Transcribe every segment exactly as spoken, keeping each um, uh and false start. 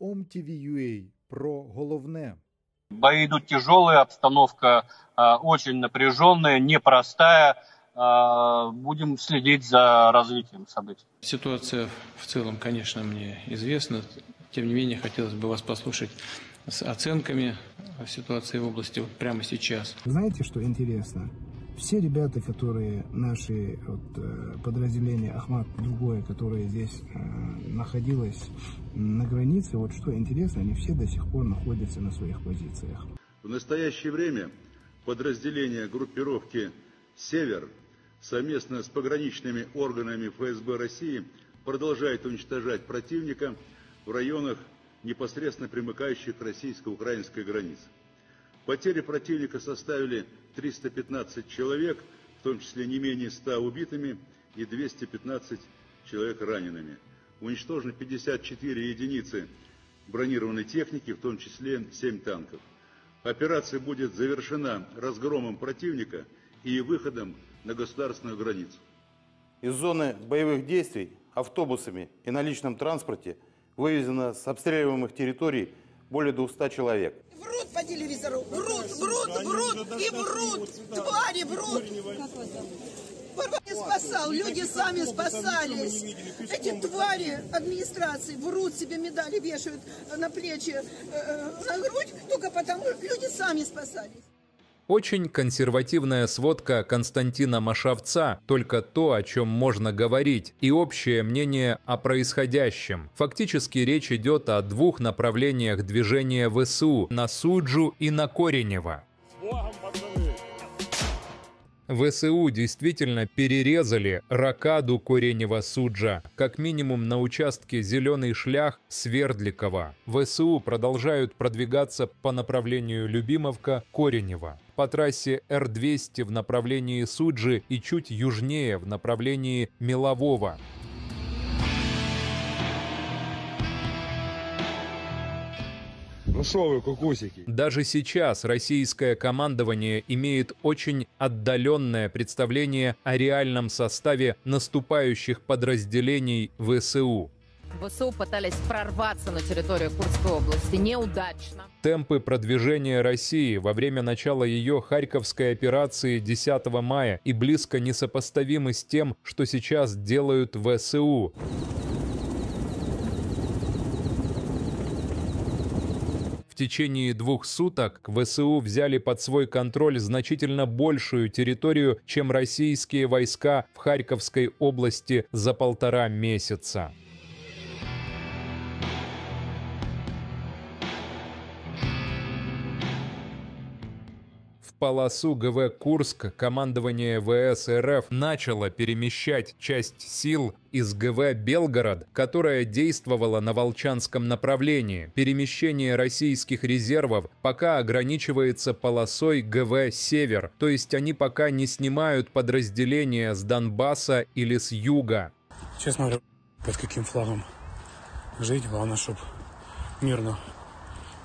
ОМТВ.ua про головне. Бои идут тяжелые, обстановка э, очень напряженная, непростая. Э, будем следить за развитием событий. Ситуация в целом, конечно, мне известна. Тем не менее, хотелось бы вас послушать с оценками ситуации в области вот прямо сейчас. Знаете, что интересно? Все ребята, которые наши вот, подразделения Ахмат, другое, которое здесь э, находилось на границе, вот что интересно, они все до сих пор находятся на своих позициях. В настоящее время подразделения группировки «Север» совместно с пограничными органами ФСБ России продолжают уничтожать противника в районах, непосредственно примыкающих к российско-украинской границе. Потери противника составили триста пятнадцать человек, в том числе не менее ста убитыми и двести пятнадцать человек ранеными. Уничтожено пятьдесят четыре единицы бронированной техники, в том числе семь танков. Операция будет завершена разгромом противника и выходом на государственную границу. Из зоны боевых действий автобусами и на личном транспорте вывезено с обстреливаемых территорий более двухсот человек. Врут по телевизору, врут, врут, врут и врут, твари врут. Не спасал, люди сами спасались. Эти твари администрации врут, себе медали вешают на плечи, на грудь, только потому, что люди сами спасались. Очень консервативная сводка Константина Машевца, только то, о чем можно говорить, и общее мнение о происходящем. Фактически речь идет о двух направлениях движения ВСУ – на Суджу и на Коренево. ВСУ действительно перерезали рокаду Коренево-Суджа, как минимум на участке Зеленый шлях Свердликова. ВСУ продолжают продвигаться по направлению Любимовка-Коренево, по трассе Р двести в направлении Суджи и чуть южнее в направлении Мелового. Ну шо вы, кукусики? Даже сейчас российское командование имеет очень отдаленное представление о реальном составе наступающих подразделений ВСУ. ВСУ пытались прорваться на территорию Курской области. Неудачно. Темпы продвижения России во время начала ее Харьковской операции десятого мая и близко несопоставимы с тем, что сейчас делают ВСУ. В течение двух суток ВСУ взяли под свой контроль значительно большую территорию, чем российские войска в Харьковской области за полтора месяца. Полосу ГВ «Курск» командование ВС РФ начало перемещать часть сил из ГВ «Белгород», которая действовала на Волчанском направлении. Перемещение российских резервов пока ограничивается полосой ГВ «Север», то есть они пока не снимают подразделения с Донбасса или с юга. Сейчас смотрю, под каким флагом жить, главное, чтобы мирно.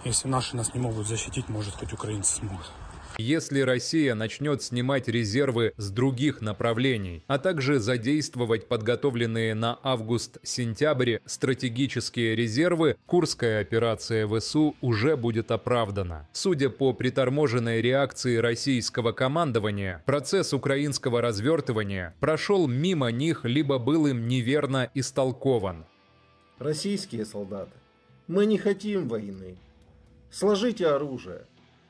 Если наши нас не могут защитить, может, хоть украинцы смогут. Если Россия начнет снимать резервы с других направлений, а также задействовать подготовленные на август-сентябрь стратегические резервы, Курская операция ВСУ уже будет оправдана. Судя по приторможенной реакции российского командования, процесс украинского развертывания прошел мимо них, либо был им неверно истолкован. Российские солдаты, мы не хотим войны. Сложите оружие.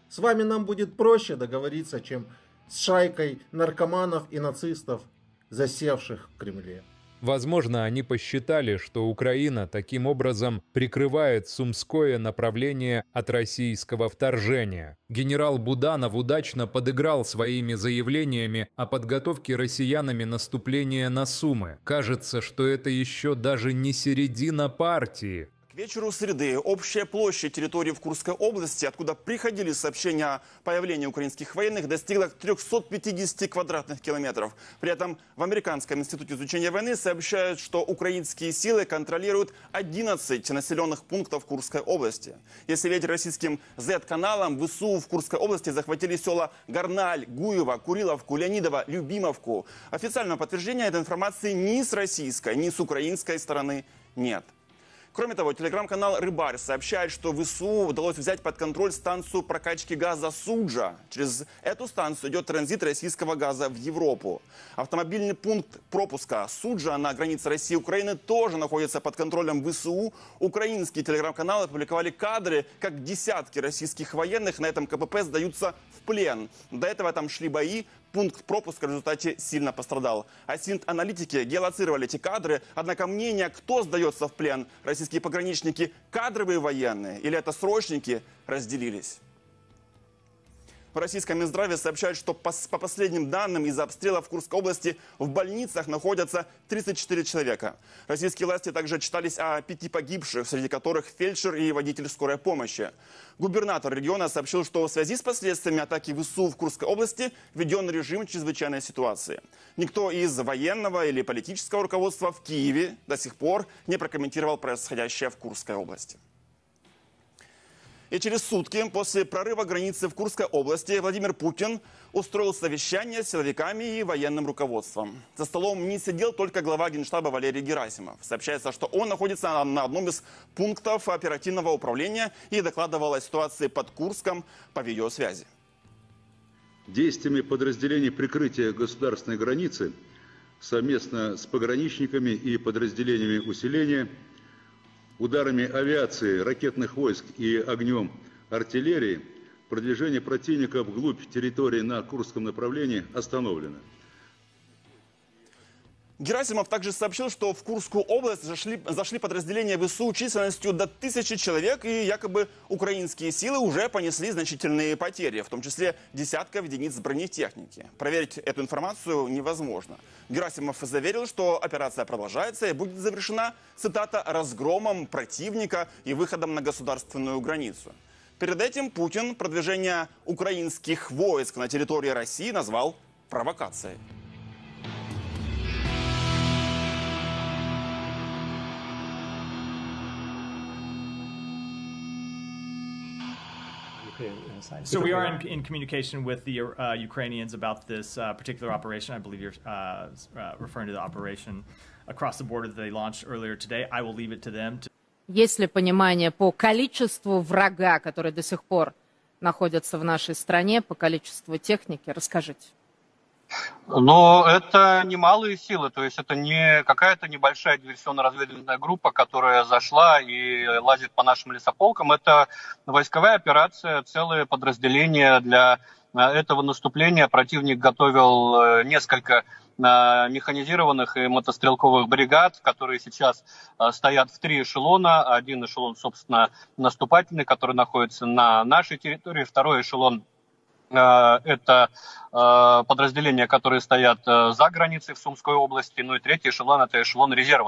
С вами нам будет проще договориться, чем с шайкой наркоманов и нацистов, засевших в Кремле. Возможно, они посчитали, что Украина таким образом прикрывает Сумское направление от российского вторжения. Генерал Буданов удачно подыграл своими заявлениями о подготовке россиянами наступления на Сумы. Кажется, что это еще даже не середина партии. К вечеру среды общая площадь территории в Курской области, откуда приходили сообщения о появлении украинских военных, достигла трёхсот пятидесяти квадратных километров. При этом в Американском институте изучения войны сообщают, что украинские силы контролируют одиннадцать населенных пунктов Курской области. Если верить российским зет-каналам, ВСУ в Курской области захватили села Горналь, Гуева, Куриловку, Леонидово, Любимовку. Официального подтверждения этой информации ни с российской, ни с украинской стороны нет. Кроме того, телеграм-канал «Рыбарь» сообщает, что ВСУ удалось взять под контроль станцию прокачки газа «Суджа». Через эту станцию идет транзит российского газа в Европу. Автомобильный пункт пропуска «Суджа» на границе России и Украины тоже находится под контролем ВСУ. Украинские телеграм-каналы опубликовали кадры, как десятки российских военных на этом КПП сдаются в плен. До этого там шли бои. Пункт пропуска в результате сильно пострадал. А синт-аналитики геолоцировали эти кадры. Однако мнение, кто сдается в плен, российские пограничники, кадровые военные или это срочники, разделились. В российском Минздраве сообщают, что по, по последним данным из-за обстрела в Курской области в больницах находятся тридцать четыре человека. Российские власти также отчитались о пяти погибших, среди которых фельдшер и водитель скорой помощи. Губернатор региона сообщил, что в связи с последствиями атаки ВСУ в Курской области введен режим чрезвычайной ситуации. Никто из военного или политического руководства в Киеве до сих пор не прокомментировал происходящее в Курской области. И через сутки после прорыва границы в Курской области Владимир Путин устроил совещание с силовиками и военным руководством. За столом не сидел только глава Генштаба Валерий Герасимов. Сообщается, что он находится на одном из пунктов оперативного управления и докладывал о ситуации под Курском по видеосвязи. Действиями подразделений прикрытия государственной границы совместно с пограничниками и подразделениями усиления, ударами авиации, ракетных войск и огнем артиллерии продвижение противника вглубь территории на Курском направлении остановлено. Герасимов также сообщил, что в Курскую область зашли, зашли подразделения ВСУ численностью до тысячи человек, и якобы украинские силы уже понесли значительные потери, в том числе десятков единиц бронетехники. Проверить эту информацию невозможно. Герасимов заверил, что операция продолжается и будет завершена, цитата, «разгромом противника и выходом на государственную границу». Перед этим Путин продвижение украинских войск на территории России назвал провокацией. So we are in, in communication with the uh, Ukrainians about this uh, particular operation. I believe you're uh, uh, referring to the operation across the border that they launched earlier today. I will leave it to them. To... Есть ли понимание по количеству врага, который до сих пор находится в нашей стране, по количеству техники? Расскажите. Но это немалые силы, то есть это не какая-то небольшая диверсионно-разведывательная группа, которая зашла и лазит по нашим лесополкам. Это войсковая операция, целое подразделение для этого наступления. Противник готовил несколько механизированных и мотострелковых бригад, которые сейчас стоят в три эшелона. Один эшелон, собственно, наступательный, который находится на нашей территории, второй эшелон. Это подразделения, которые стоят за границей в Сумской области. Ну и третий эшелон – это эшелон резерва.